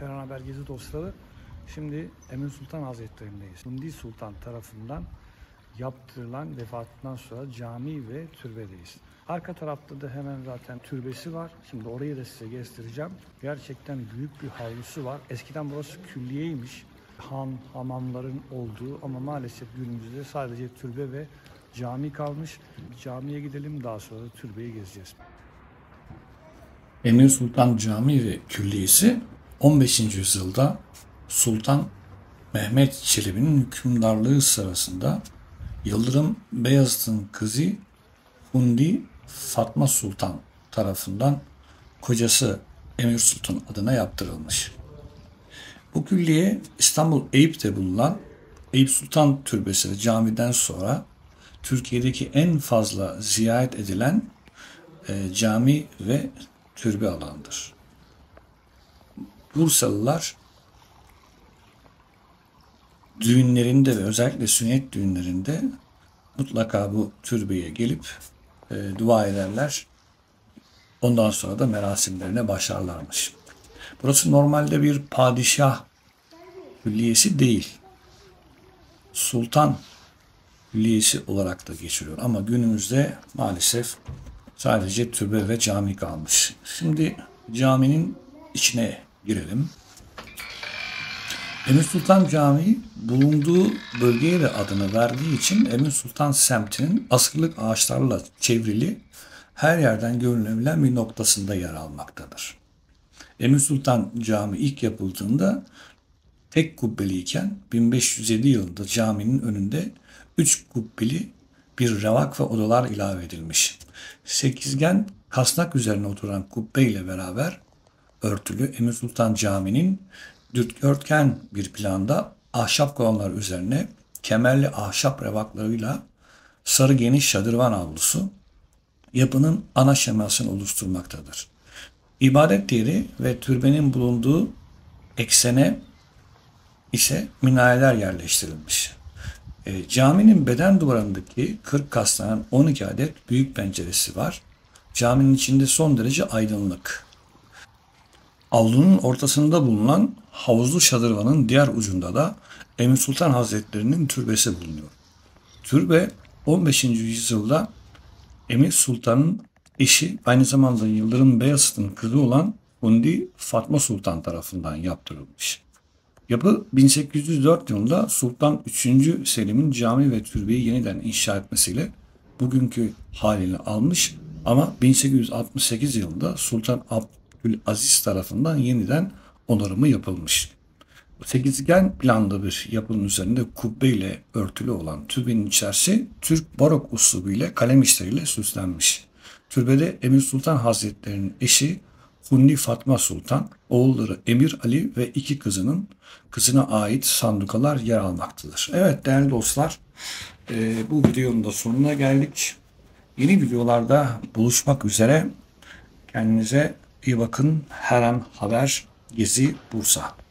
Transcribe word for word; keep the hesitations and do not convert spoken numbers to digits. Heran Haber Gezi dostları, şimdi Emir Sultan Hazretlerindeyiz. Hundi Sultan tarafından yaptırılan vefatından sonra cami ve türbedeyiz. Arka tarafta da hemen zaten türbesi var. Şimdi orayı da size göstereceğim. Gerçekten büyük bir havlusu var. Eskiden burası külliyeymiş. Han, hamamların olduğu ama maalesef günümüzde sadece türbe ve cami kalmış. Camiye gidelim, daha sonra da türbeyi gezeceğiz. Emir Sultan Camii ve Külliyesi on beşinci yüzyılda Sultan Mehmet Çelebi'nin hükümdarlığı sırasında Yıldırım Beyazıt'ın kızı Hundi Fatma Sultan tarafından kocası Emir Sultan adına yaptırılmış. Bu külliye İstanbul Eyüp'te bulunan Eyüp Sultan Türbesi ve camiden sonra Türkiye'deki en fazla ziyaret edilen e, cami ve türbe alanıdır. Bursalılar düğünlerinde ve özellikle sünnet düğünlerinde mutlaka bu türbeye gelip e, dua ederler. Ondan sonra da merasimlerine başlarlarmış. Burası normalde bir padişah külliyesi değil. Sultan külliyesi olarak da geçiriyor. Ama günümüzde maalesef sadece türbe ve cami kalmış. Şimdi caminin içine girelim. Emir Sultan Camii bulunduğu bölgeye de adını verdiği için Emir Sultan semtinin asırlık ağaçlarla çevrili her yerden görünebilen bir noktasında yer almaktadır. Emir Sultan Camii ilk yapıldığında tek kubbeliyken bin beş yüz yedi yılında caminin önünde üç kubbeli bir revak ve odalar ilave edilmiş. Sekizgen kasnak üzerine oturan kubbe ile beraber örtülü Emir Sultan Camii'nin dörtgen bir planda ahşap kolonlar üzerine kemerli ahşap revaklarıyla sarı geniş şadırvan avlusu yapının ana şemasını oluşturmaktadır. İbadet yeri ve türbenin bulunduğu eksene ise minareler yerleştirilmiş. E, caminin beden duvarındaki kırk kasnadan on iki adet büyük penceresi var. Caminin içinde son derece aydınlık. Avlunun ortasında bulunan havuzlu şadırvanın diğer ucunda da Emir Sultan Hazretleri'nin türbesi bulunuyor. Türbe on beşinci yüzyılda Emir Sultan'ın eşi aynı zamanda Yıldırım Beyazıt'ın kızı olan Hundi Fatma Sultan tarafından yaptırılmış. Yapı bin sekiz yüz dört yılında Sultan üçüncü Selim'in cami ve türbeyi yeniden inşa etmesiyle bugünkü halini almış ama bin sekiz yüz altmış sekiz yılında Sultan Abdülaziz tarafından yeniden onarımı yapılmış. Sekizgen planlı bir yapının üzerinde kubbe ile örtülü olan türbenin içerisi Türk barok uslubu ile kalem işleriyle süslenmiş. Türbede Emir Sultan Hazretleri'nin eşi Hundi Fatma Sultan, oğulları Emir Ali ve iki kızının kızına ait sandukalar yer almaktadır. Evet değerli dostlar, bu videonun da sonuna geldik. Yeni videolarda buluşmak üzere. Kendinize iyi bakın. Heran Haber Gezi Bursa.